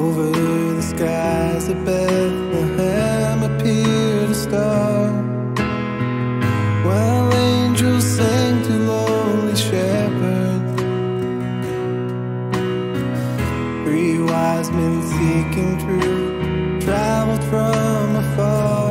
Over the skies of Bethlehem appeared a star, while angels sang to lonely shepherds. Three wise men seeking truth traveled from afar.